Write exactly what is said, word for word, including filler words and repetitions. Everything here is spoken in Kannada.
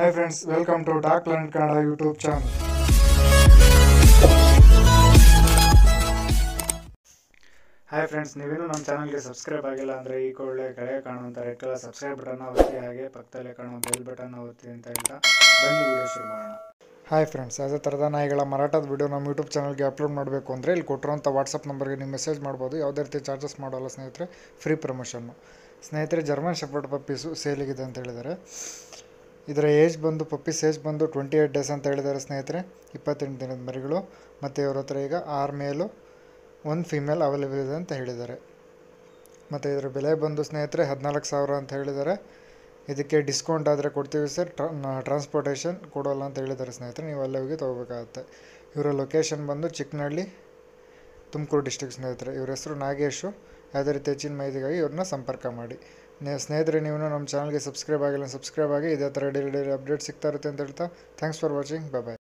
Hi friends, welcome to Darkland Kannada YouTube channel. Hi friends, ನೀವೇನು ನಮ್ಮ ಚಾನೆಲ್ ಗೆ ಸಬ್ಸ್ಕ್ರೈಬ್ ಆಗಿಲ್ಲ ಅಂದ್ರೆ ಈ ಕೂಡಲೇ ಕೆಳಗೆ ಕಾಣುವಂತ ರೆಡ್ ಕಲರ್ ಸಬ್ಸ್ಕ್ರೈಬ್ ಬಟನ್ ಒತ್ತಿ ಹಾಗೆ ಪಕ್ಕದಲ್ಲೇ ಕಾಣುವ ಬೆಲ್ ಬಟನ್ ಒತ್ತಿ ಅಂತ ಹೇಳ್ತಾ ಬನ್ನಿ ವಿಡಿಯೋ ಶುರು ಮಾಡೋಣ. ಹಾಯ್ ಫ್ರೆಂಡ್ಸ್, ಅದೇ ಥರದ ನಾಯಿಗಳ ಮಾರಾಟದ ವಿಡಿಯೋ ನಮ್ಮ ಯೂಟ್ಯೂಬ್ ಚಾನಲ್ಗೆ ಅಪ್ಲೋಡ್ ಮಾಡಬೇಕು ಅಂದರೆ ಇಲ್ಲಿ ಕೊಟ್ಟಿರೋಂಥ ವಾಟ್ಸಪ್ ನಂಬರ್ಗೆ ನೀವು ಮೆಸೇಜ್ ಮಾಡ್ಬೋದು. ಯಾವುದೇ ರೀತಿ ಚಾರ್ಜಸ್ ಮಾಡೋಲ್ಲ ಸ್ನೇಹಿತರೆ, ಫ್ರೀ ಪ್ರಮೋಷನ್ನು. ಸ್ನೇಹಿತರೆ, ಜರ್ಮನ್ ಶೆಫರ್ಡ್ ಪಪ್ಪೀಸು ಸೇಲಿಗಿದೆ ಅಂತ ಹೇಳಿದ್ದಾರೆ. ಇದರ ಏಜ್ ಬಂದು ಪಪ್ಪೀಸ್ ಏಜ್ ಬಂದು ಟ್ವೆಂಟಿ ಏಟ್ ಡೇಸ್ ಅಂತ ಹೇಳಿದ್ದಾರೆ ಸ್ನೇಹಿತರೆ, ಇಪ್ಪತ್ತೆಂಟು ದಿನದ ಮರಿಗಳು. ಮತ್ತು ಇವ್ರ ಹತ್ರ ಈಗ ಆರು ಮೇಲು ಒಂದು ಫೀಮೇಲ್ ಅವೈಲೇಬಲ್ ಇದೆ ಅಂತ ಹೇಳಿದ್ದಾರೆ. ಮತ್ತು ಇದರ ಬೆಲೆ ಬಂದು ಸ್ನೇಹಿತರೆ ಹದಿನಾಲ್ಕು ಸಾವಿರ ಅಂತ ಹೇಳಿದ್ದಾರೆ. ಇದಕ್ಕೆ ಡಿಸ್ಕೌಂಟ್ ಆದರೆ ಕೊಡ್ತೀವಿ ಸರ್, ಟ್ರಾನ್ಸ್ಪೋರ್ಟೇಷನ್ ಕೊಡೋಲ್ಲ ಅಂತ ಹೇಳಿದ್ದಾರೆ ಸ್ನೇಹಿತರೆ, ನೀವು ಅಲ್ಲೇ ಹೋಗಿ ತೊಗೋಬೇಕಾಗತ್ತೆ. ಇವರ ಲೊಕೇಶನ್ ಬಂದು ಚಿಕ್ಕನಹಳ್ಳಿ, ತುಮಕೂರು ಡಿಸ್ಟಿಕ್ ಸ್ನೇಹಿತರೆ. ಇವ್ರ ಹೆಸರು ನಾಗೇಶು. ಯಾವುದೇ ರೀತಿ ಹೆಚ್ಚಿನ ಮಾಹಿತಿಗಾಗಿ ಇವ್ರನ್ನ ಸಂಪರ್ಕ ಮಾಡಿ. ಸ್ನೇಹಿತರೆ, ನೀವು ನಮ್ಮ ಚಾನಲ್ಗೆ ಸಬ್ಸ್ಕ್ರೈಬ್ ಆಗಿಲ್ಲ ಸಬ್ಸ್ಕ್ರೈಬ್ ಆಗಿ, ಇದೇ ಥರ ಡೈಲಿ ಡೈಲಿ ಅಪ್ಡೇಟ್ ಸಿಗ್ತಾ ಇರುತ್ತೆ ಅಂತ ಹೇಳ್ತಾ thanks for watching, bye bye.